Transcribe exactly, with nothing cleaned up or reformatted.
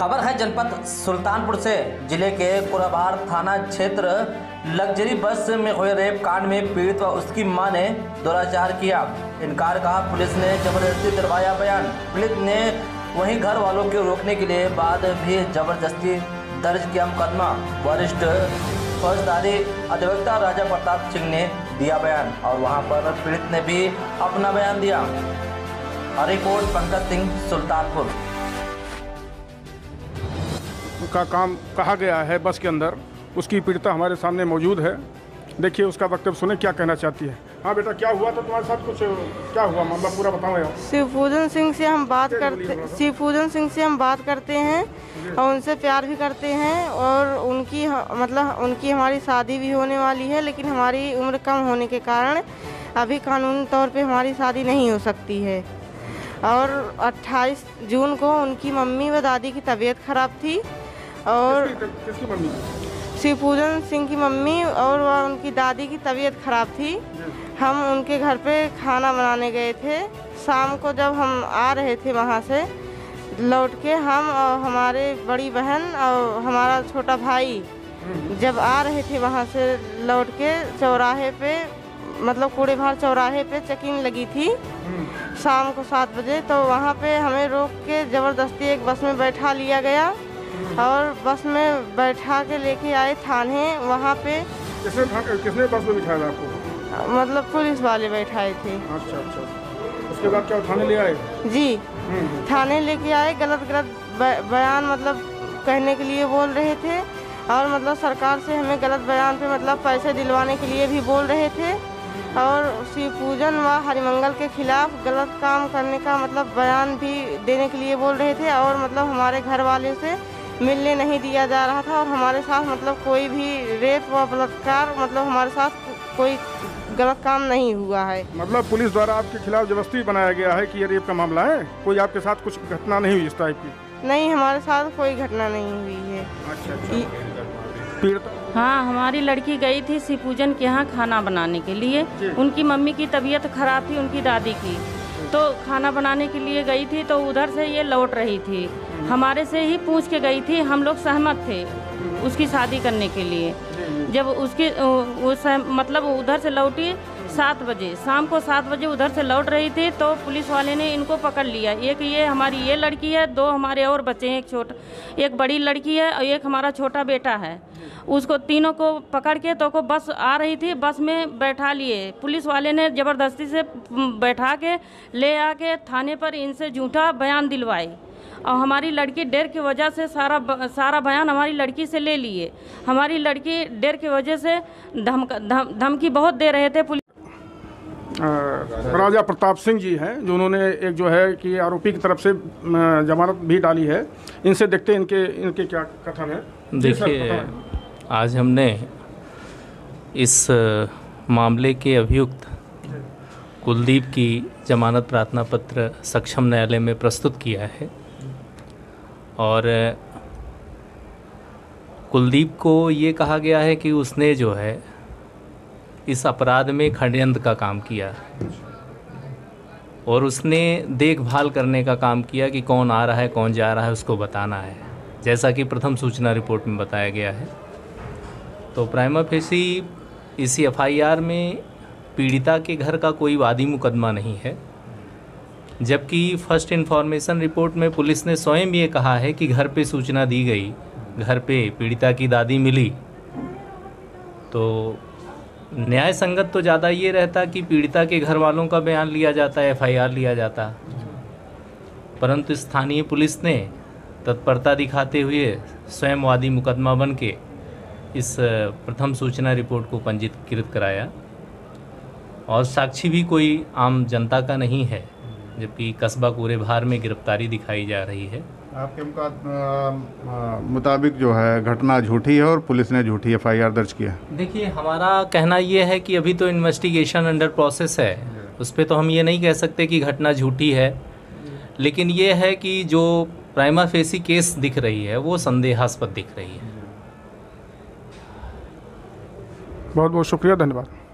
खबर है जनपद सुल्तानपुर से। जिले के कुरआबाद थाना क्षेत्र लग्जरी बस में हुए रेप कांड में पीड़ित व उसकी मां ने दुराचार किया, इनकार कहा, पुलिस ने जबरदस्ती दिलवाया बयान। पीड़ित ने वहीं घर वालों को रोकने के लिए बाद भी जबरदस्ती दर्ज किया मुकदमा। वरिष्ठ फौजदारी अधिवक्ता राजा प्रताप सिंह ने दिया बयान और वहाँ पर पीड़ित ने भी अपना बयान दिया। रिपोर्ट पंकज सिंह, सुल्तानपुर। उनका काम कहा गया है बस के अंदर, उसकी पीड़िता हमारे सामने मौजूद है। देखिए उसका वक्तव्य सुने, क्या कहना चाहती है। हाँ बेटा, क्या हुआ था तुम्हारे साथ, कुछ क्या हुआ मामला पूरा बताओ। शिवपूजन सिंह से हम बात करते शिवपूजन सिंह से हम बात करते हैं और उनसे प्यार भी करते हैं और उनकी मतलब उनकी हमारी शादी भी होने वाली है, लेकिन हमारी उम्र कम होने के कारण अभी कानूनी तौर पर हमारी शादी नहीं हो सकती है। और अट्ठाईस जून को उनकी मम्मी व दादी की तबीयत खराब थी और किसकी मम्मी, शिवपूजन सिंह की मम्मी और वह उनकी दादी की तबीयत खराब थी। हम उनके घर पे खाना बनाने गए थे। शाम को जब हम आ रहे थे वहाँ से लौट के, हम और हमारे बड़ी बहन और हमारा छोटा भाई जब आ रहे थे वहाँ से लौट के, चौराहे पे मतलब कूड़े भार चौराहे पे चेकिंग लगी थी शाम को सात बजे। तो वहाँ पे हमें रोक के ज़बरदस्ती एक बस में बैठा लिया गया और बस में बैठा के लेके आए थाने। वहाँ पे किसने किसने बस में बिठाया आपको? मतलब पुलिस वाले बैठाए थे। अच्छा अच्छा, उसके बाद क्या थाने ले आए? जी थाने लेके आए। गलत गलत बयान मतलब कहने के लिए बोल रहे थे और मतलब सरकार से हमें गलत बयान पे मतलब पैसे दिलवाने के लिए भी बोल रहे थे और शिवपूजन व हरिमंगल के खिलाफ गलत काम करने का मतलब बयान भी देने के लिए बोल रहे थे। और मतलब हमारे घर वाले से मिलने नहीं दिया जा रहा था और हमारे साथ मतलब कोई भी रेप व बलात्कार मतलब हमारे साथ कोई गलत काम नहीं हुआ है। मतलब पुलिस द्वारा आपके खिलाफ जबरदस्ती बनाया गया है कि ये रेप का मामला है, कोई आपके साथ कुछ घटना नहीं हुई इस टाइप की? नहीं, हमारे साथ कोई घटना नहीं हुई है। अच्छा, अच्छा। हाँ, हमारी लड़की गई थी शिवपूजन के यहाँ खाना बनाने के लिए। उनकी मम्मी की तबीयत खराब थी, उनकी दादी की, तो खाना बनाने के लिए गई थी। तो उधर से ये लौट रही थी, हमारे से ही पूछ के गई थी। हम लोग सहमत थे उसकी शादी करने के लिए। जब उसकी वो मतलब उधर से लौटी सात बजे शाम को सात बजे उधर से लौट रही थी तो पुलिस वाले ने इनको पकड़ लिया। एक ये हमारी ये लड़की है, दो हमारे और बच्चे हैं, एक छोटा एक बड़ी लड़की है और एक हमारा छोटा बेटा है। उसको तीनों को पकड़ के तो को बस आ रही थी, बस में बैठा लिए। पुलिस वाले ने ज़बरदस्ती से बैठा के ले आके थाने पर इनसे झूठा बयान दिलवाए और हमारी लड़की डर की वजह से सारा ब, सारा बयान हमारी लड़की से ले लिए। हमारी लड़की डर की वजह से धमकी धम, धमकी बहुत दे रहे थे। पुलिस राजा प्रताप सिंह जी हैं जो उन्होंने एक जो है कि आरोपी की तरफ से जमानत भी डाली है। इनसे देखते इनके इनके क्या कथन है। देखिए, आज हमने इस मामले के अभियुक्त कुलदीप की जमानत प्रार्थना पत्र सक्षम न्यायालय में प्रस्तुत किया है और कुलदीप को ये कहा गया है कि उसने जो है इस अपराध में षड्यंत्र का काम किया और उसने देखभाल करने का काम किया कि कौन आ रहा है कौन जा रहा है उसको बताना है, जैसा कि प्रथम सूचना रिपोर्ट में बताया गया है। तो प्राइमा फेसी इस एफ आई आर में पीड़िता के घर का कोई वादी मुकदमा नहीं है, जबकि फर्स्ट इन्फॉर्मेशन रिपोर्ट में पुलिस ने स्वयं ये कहा है कि घर पे सूचना दी गई, घर पे पीड़िता की दादी मिली। तो न्याय संगत तो ज़्यादा ये रहता कि पीड़िता के घर वालों का बयान लिया जाता, एफ आई आर लिया जाता, परंतु स्थानीय पुलिस ने तत्परता दिखाते हुए स्वयं वादी मुकदमा बन के इस प्रथम सूचना रिपोर्ट को पंजीकृत कराया और साक्षी भी कोई आम जनता का नहीं है, जबकि कस्बा कूड़े भार में गिरफ्तारी दिखाई जा रही है। आपके मुताबिक जो है घटना झूठी है और पुलिस ने झूठी एफ आई आर दर्ज किया। देखिए, हमारा कहना ये है कि अभी तो इन्वेस्टिगेशन अंडर प्रोसेस है, उस पर तो हम ये नहीं कह सकते कि घटना झूठी है, लेकिन ये है कि जो प्राइमा फेसी केस दिख रही है वो संदेहास्पद दिख रही है। बहुत बहुत शुक्रिया, धन्यवाद।